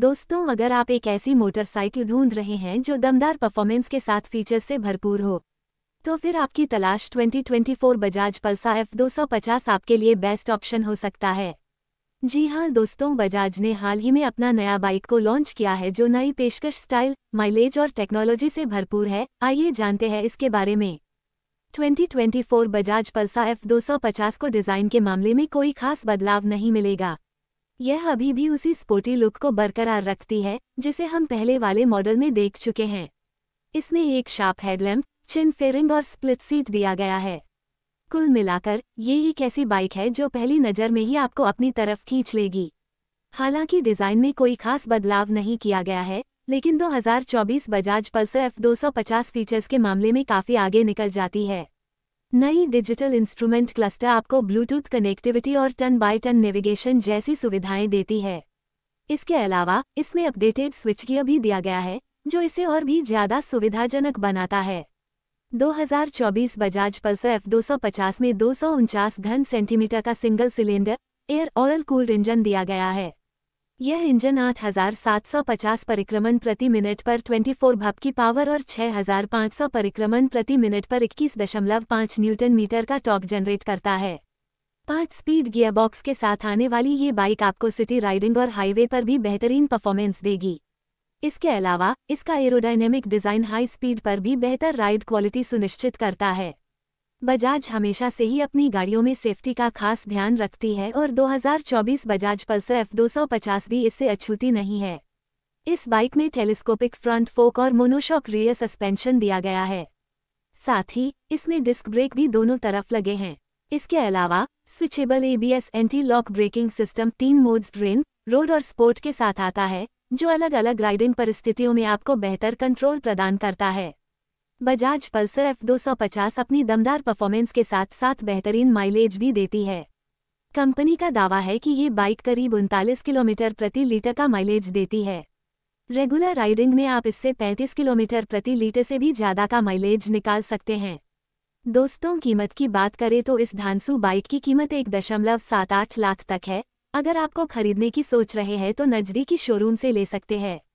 दोस्तों, अगर आप एक ऐसी मोटरसाइकिल ढूंढ रहे हैं जो दमदार परफॉर्मेंस के साथ फीचर्स से भरपूर हो, तो फिर आपकी तलाश 2024 बजाज पल्सर F250 आपके लिए बेस्ट ऑप्शन हो सकता है। जी हां दोस्तों, बजाज ने हाल ही में अपना नया बाइक को लॉन्च किया है जो नई पेशकश, स्टाइल, माइलेज और टेक्नोलॉजी से भरपूर है। आइए जानते हैं इसके बारे में। 2024 बजाज पल्सर F250 को डिज़ाइन के मामले में कोई खास बदलाव नहीं मिलेगा। यह अभी भी उसी स्पोर्टी लुक को बरकरार रखती है जिसे हम पहले वाले मॉडल में देख चुके हैं। इसमें एक शार्प हेडलैम्प, चिन फेयरिंग और स्प्लिट सीट दिया गया है। कुल मिलाकर ये एक ऐसी बाइक है जो पहली नज़र में ही आपको अपनी तरफ खींच लेगी। हालांकि डिज़ाइन में कोई खास बदलाव नहीं किया गया है, लेकिन 2024 बजाज पल्सर F250 फीचर्स के मामले में काफ़ी आगे निकल जाती है। नई डिजिटल इंस्ट्रूमेंट क्लस्टर आपको ब्लूटूथ कनेक्टिविटी और टर्न बाय टर्न नेविगेशन जैसी सुविधाएं देती है। इसके अलावा इसमें अपडेटेड स्विच गियर भी दिया गया है जो इसे और भी ज़्यादा सुविधाजनक बनाता है। 2024 बजाज पल्सर F250 में 249 घन सेंटीमीटर का single cylinder air oil cooled engine दिया गया है। यह इंजन 8750 परिक्रमण प्रति मिनट पर 24 भप की पावर और 6500 परिक्रमण प्रति मिनट पर 21.5 न्यूटन मीटर का टॉर्क जनरेट करता है। 5 स्पीड गियरबॉक्स के साथ आने वाली ये बाइक आपको सिटी राइडिंग और हाईवे पर भी बेहतरीन परफॉर्मेंस देगी। इसके अलावा इसका एरोडायनेमिक डिज़ाइन हाई स्पीड पर भी बेहतर राइड क्वालिटी सुनिश्चित करता है। बजाज हमेशा से ही अपनी गाड़ियों में सेफ्टी का खास ध्यान रखती है और 2024 बजाज पल्सर F250 भी इससे अछूती नहीं है। इस बाइक में टेलीस्कोपिक फ्रंट फोक और मोनोशॉक रियर सस्पेंशन दिया गया है। साथ ही इसमें डिस्क ब्रेक भी दोनों तरफ लगे हैं। इसके अलावा switchable ABS anti lock braking system 3 modes, rain, road और स्पोर्ट के साथ आता है जो अलग अलग राइडिंग परिस्थितियों में आपको बेहतर कंट्रोल प्रदान करता है। बजाज पल्सर F250 अपनी दमदार परफॉर्मेंस के साथ साथ बेहतरीन माइलेज भी देती है। कंपनी का दावा है कि ये बाइक करीब 39 किलोमीटर प्रति लीटर का माइलेज देती है। रेगुलर राइडिंग में आप इससे 35 किलोमीटर प्रति लीटर से भी ज़्यादा का माइलेज निकाल सकते हैं। दोस्तों, कीमत की बात करें तो इस धांसू बाइक की कीमत 1.78 लाख तक है। अगर आपको खरीदने की सोच रहे हैं तो नज़दीकी शोरूम से ले सकते हैं।